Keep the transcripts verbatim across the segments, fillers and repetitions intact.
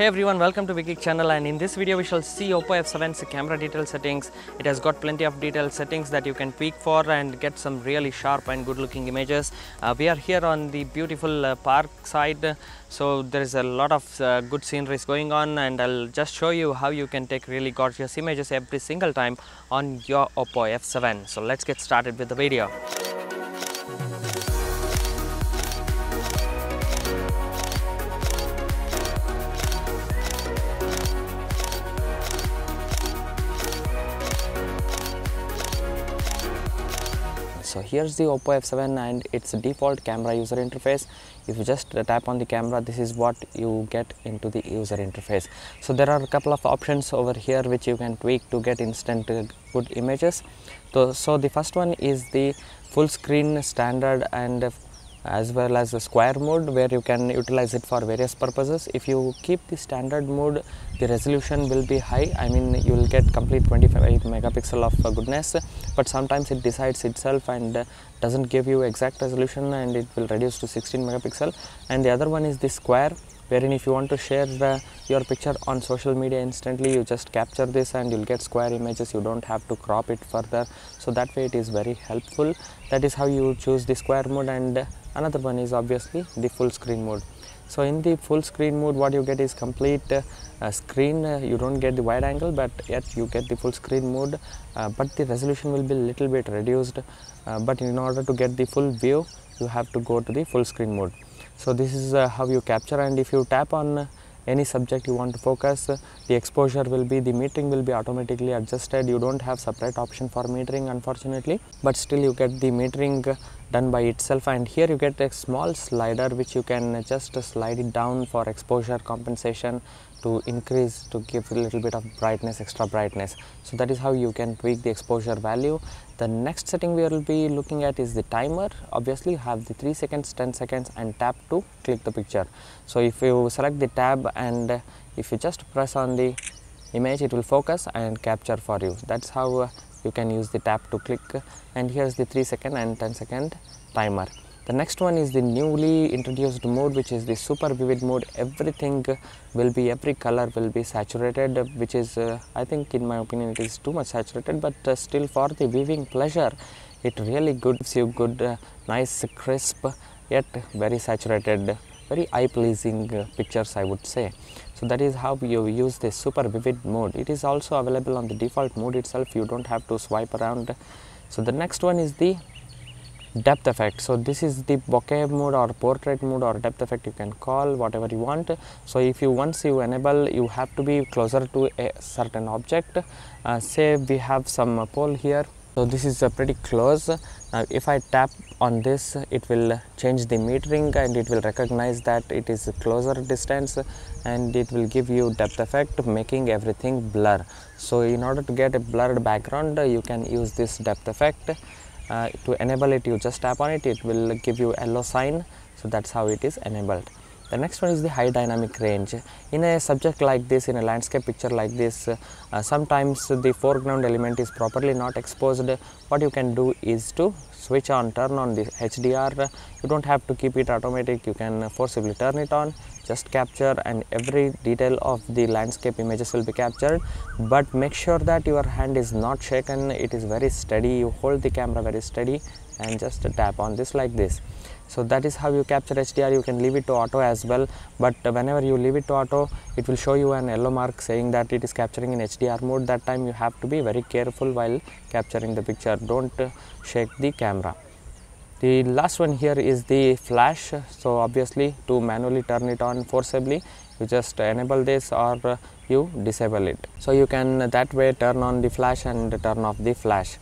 Hey everyone, welcome to VickGeek channel, and in this video we shall see Oppo F seven's camera detail settings. It has got plenty of detail settings that you can tweak for and get some really sharp and good looking images. Uh, we are here on the beautiful uh, park side, so there is a lot of uh, good scenery going on, and I'll just show you how you can take really gorgeous images every single time on your Oppo F seven. So let's get started with the video. So here's the Oppo F seven and its default camera user interface. If you just tap on the camera, this is what you get into the user interface. So there are a couple of options over here which you can tweak to get instant uh, good images. So, so the first one is the full screen, standard, and uh, as well as the square mode, where you can utilize it for various purposes. If you keep the standard mode, the resolution will be high. I mean, you will get complete twenty-five megapixel of goodness, but sometimes it decides itself and doesn't give you exact resolution, and it will reduce to sixteen megapixel. And the other one is the square, wherein if you want to share uh, your picture on social media instantly, you just capture this and you'll get square images. You don't have to crop it further, so that way it is very helpful. That is how you choose the square mode. And uh, another one is obviously the full screen mode. So in the full screen mode, what you get is complete uh, uh, screen. Uh, you don't get the wide angle, but yet you get the full screen mode, uh, but the resolution will be a little bit reduced, uh, but in order to get the full view, you have to go to the full screen mode. So this is uh, how you capture. And if you tap on uh, any subject you want to focus, uh, the exposure will be, the metering will be automatically adjusted. You don't have separate option for metering, unfortunately, but still you get the metering uh, done by itself. And here you get a small slider which you can uh, just uh, slide it down for exposure compensation, to increase, to give a little bit of brightness, extra brightness. So that is how you can tweak the exposure value. The next setting we will be looking at is the timer. Obviously have the three seconds, ten seconds, and tap to click the picture. So if you select the tab and if you just press on the image, it will focus and capture for you. That's how you can use the tap to click. And here's the three second and ten second timer. The next one is the newly introduced mode, which is the super vivid mode. Everything will be, every color will be saturated, which is uh, I think, in my opinion, it is too much saturated, but uh, still for the viewing pleasure, it really gives you good, uh, nice, crisp, yet very saturated, very eye-pleasing uh, pictures, I would say. So that is how you use the super vivid mode. It is also available on the default mode itself. You don't have to swipe around. So the next one is the depth effect. So this is the bokeh mode or portrait mode or depth effect, you can call whatever you want. So if you, once you enable, you have to be closer to a certain object. Uh, say we have some pole here, so this is uh, pretty close. Now if I tap on this, it will change the metering and it will recognize that it is a closer distance, and it will give you depth effect, making everything blur. So in order to get a blurred background, you can use this depth effect. Uh, to enable it, you just tap on it, it will give you yellow sign. So that's how it is enabled. The next one is the high dynamic range. In a subject like this, in a landscape picture like this, uh, sometimes the foreground element is properly not exposed. What you can do is to switch on, turn on the H D R. You don't have to keep it automatic, you can forcibly turn it on. Just capture, and every detail of the landscape images will be captured, but make sure that your hand is not shaken. It is very steady, you hold the camera very steady and just tap on this like this. So that is how you capture H D R. You can leave it to auto as well, but whenever you leave it to auto, it will show you an yellow mark saying that it is capturing in H D R mode. That time you have to be very careful while capturing the picture. Don't shake the camera. The last one here is the flash. So obviously to manually turn it on forcibly, you just enable this or you disable it. So you can that way turn on the flash and turn off the flash.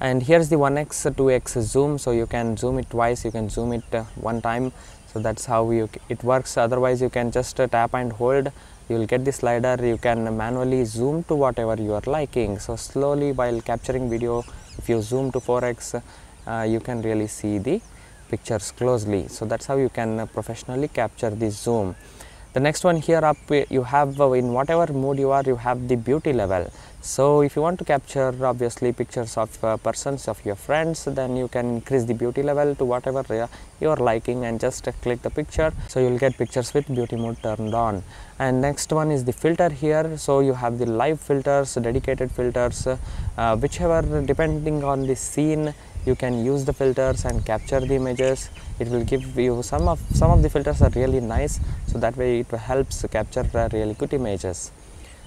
And here's the one X, two X zoom. So you can zoom it twice, you can zoom it uh, one time. So that's how you, it works. Otherwise you can just uh, tap and hold. You will get the slider. You can manually zoom to whatever you are liking. So slowly while capturing video, if you zoom to four X, uh, you can really see the pictures closely. So that's how you can uh, professionally capture the zoom. The next one here up, you have in whatever mood you are, you have the beauty level. So if you want to capture obviously pictures of uh, persons, of your friends, then you can increase the beauty level to whatever uh, you are liking and just uh, click the picture. So you will get pictures with beauty mode turned on. And next one is the filter here. So you have the live filters, dedicated filters, uh, uh, whichever depending on the scene. You can use the filters and capture the images. It will give you some of some of the filters are really nice, so that way it helps capture really good images.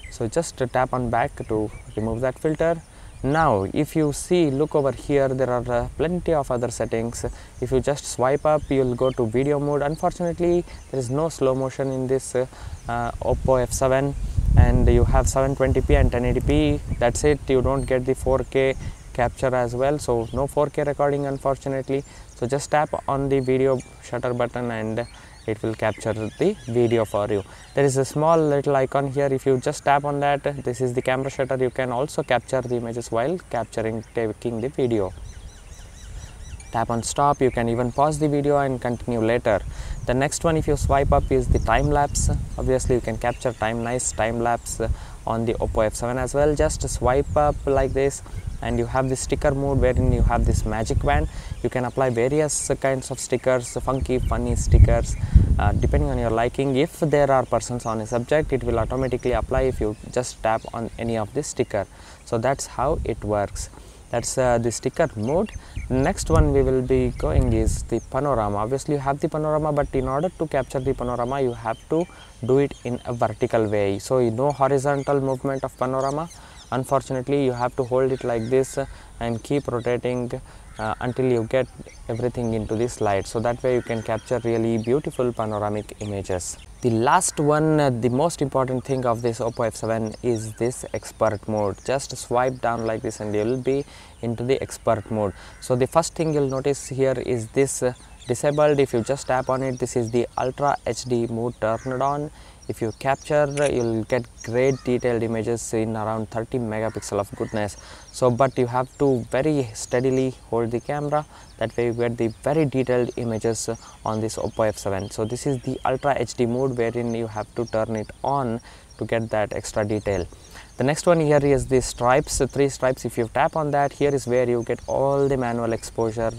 So just tap on back to remove that filter. Now if you see, look over here, there are uh, plenty of other settings. If you just swipe up, you'll go to video mode. Unfortunately there is no slow motion in this uh, uh, Oppo F seven, and you have seven twenty p and ten eighty p. That's it. You don't get the four K capture as well, so no four K recording unfortunately. So just tap on the video shutter button and it will capture the video for you. There is a small little icon here. If you just tap on that, this is the camera shutter. You can also capture the images while capturing taking the video. Tap on stop. You can even pause the video and continue later. The next one, if you swipe up, is the time lapse. Obviously you can capture time nice time lapse on the Oppo F seven as well. Just swipe up like this and you have the sticker mode, wherein you have this magic band. You can apply various kinds of stickers, funky, funny stickers, uh, depending on your liking. If there are persons on a subject, it will automatically apply if you just tap on any of this sticker. So that's how it works. That's uh, the sticker mode. Next one we will be going is the panorama. Obviously you have the panorama, but in order to capture the panorama, you have to do it in a vertical way. So you know, horizontal movement of panorama. Unfortunately you have to hold it like this and keep rotating uh, until you get everything into the slide. So that way you can capture really beautiful panoramic images. The last one, uh, the most important thing of this Oppo F seven is this expert mode. Just swipe down like this and you will be into the expert mode. So the first thing you'll notice here is this uh, disabled. If you just tap on it, this is the Ultra H D mode turned on. If you capture, you'll get great detailed images in around thirty megapixel of goodness. So, but you have to very steadily hold the camera. That way you get the very detailed images on this Oppo F seven. So this is the Ultra H D mode, wherein you have to turn it on to get that extra detail. The next one here is the stripes, the three stripes. If you tap on that, here is where you get all the manual exposure,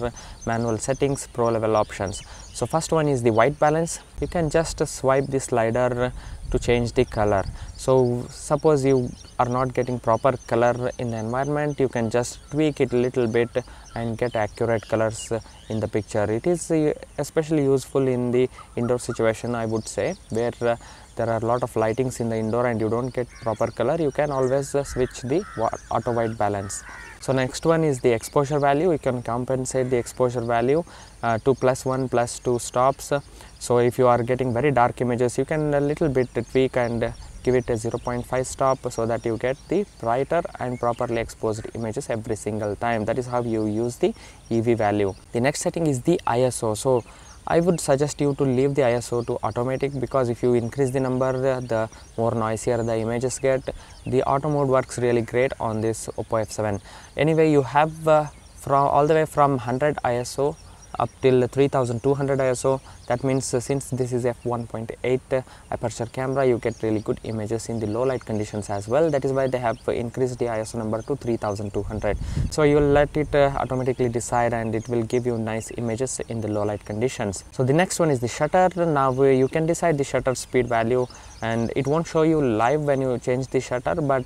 manual settings, pro level options. So first one is the white balance. You can just swipe the slider to change the color. So suppose you are not getting proper color in the environment, you can just tweak it a little bit and get accurate colors in the picture. It is especially useful in the indoor situation, I would say, where uh, there are a lot of lightings in the indoor and you don't get proper color. You can always uh, switch the auto white balance. So next one is the exposure value. You can compensate the exposure value uh, to plus one, plus two stops. So if you are getting very dark images, you can a little bit tweak and uh, give it a zero point five stop, so that you get the brighter and properly exposed images every single time. That is how you use the E V value. The next setting is the I S O. So I would suggest you to leave the I S O to automatic, because if you increase the number, the more noisier the images get. The auto mode works really great on this Oppo F seven. Anyway, you have uh, from all the way from one hundred I S O up till three thousand two hundred I S O. That means uh, since this is f one point eight uh, aperture camera, you get really good images in the low light conditions as well. That is why they have increased the I S O number to three thousand two hundred. So you will let it uh, automatically decide, and it will give you nice images in the low light conditions. So the next one is the shutter. Now uh, you can decide the shutter speed value, and it won't show you live when you change the shutter, but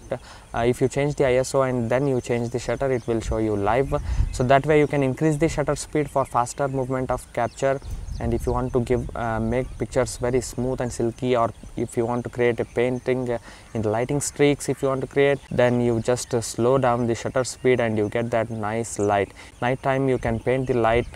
uh, if you change the I S O and then you change the shutter, it will show you live. So that way you can increase the shutter speed for faster movement of capture. And if you want to give uh, make pictures very smooth and silky, or if you want to create a painting uh, in the lighting streaks, if you want to create, then you just uh, slow down the shutter speed and you get that nice light. Nighttime you can paint the light.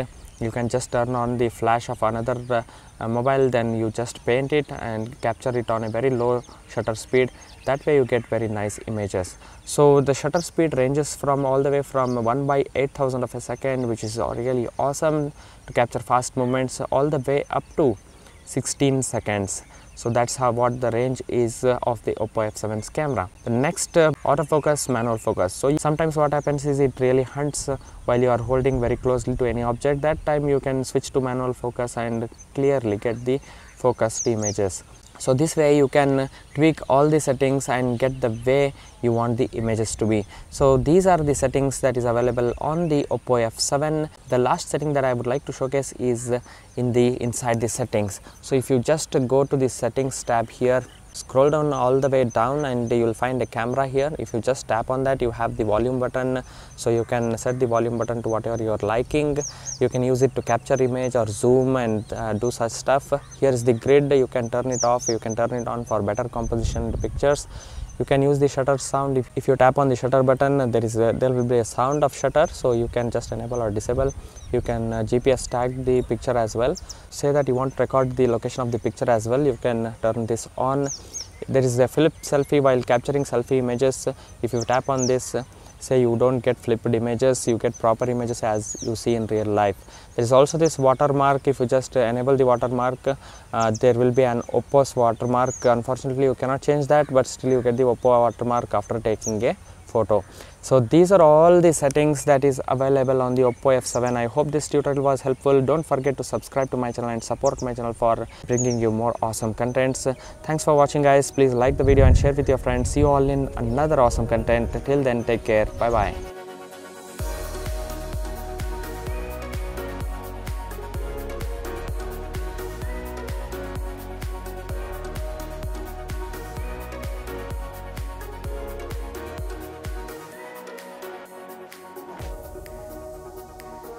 You can just turn on the flash of another uh, uh, mobile, then you just paint it and capture it on a very low shutter speed. That way you get very nice images. So the shutter speed ranges from all the way from one by eight thousand of a second, which is really awesome to capture fast movements, all the way up to sixteen seconds. So that's how what the range is uh, of the Oppo F seven's camera. The next uh, autofocus, manual focus. So sometimes what happens is it really hunts uh, while you are holding very closely to any object. That time you can switch to manual focus and clearly get the focused images. So this way you can tweak all the settings and get the way you want the images to be. So these are the settings that is available on the Oppo F seven. The last setting that I would like to showcase is in the inside the settings. So if you just go to the settings tab here, scroll down all the way down and you'll find a camera here. If you just tap on that, you have the volume button, so you can set the volume button to whatever you're liking. You can use it to capture image or zoom and uh, do such stuff. Here is the grid. You can turn it off, you can turn it on for better composition in the pictures. You can use the shutter sound. If, if you tap on the shutter button, there is a, there will be a sound of shutter, so you can just enable or disable. You can uh, G P S tag the picture as well. Say that you want to record the location of the picture as well, you can turn this on. There is a flip selfie while capturing selfie images. If you tap on this, say you don't get flipped images, you get proper images as you see in real life. There is also this watermark. If you just enable the watermark, uh, there will be an Oppo's watermark. Unfortunately, you cannot change that, but still you get the Oppo watermark after taking a photo. So these are all the settings that is available on the Oppo F seven. I hope this tutorial was helpful. Don't forget to subscribe to my channel and support my channel for bringing you more awesome contents. Thanks for watching, guys. Please like the video and share with your friends. See you all in another awesome content. Till then, take care. Bye bye.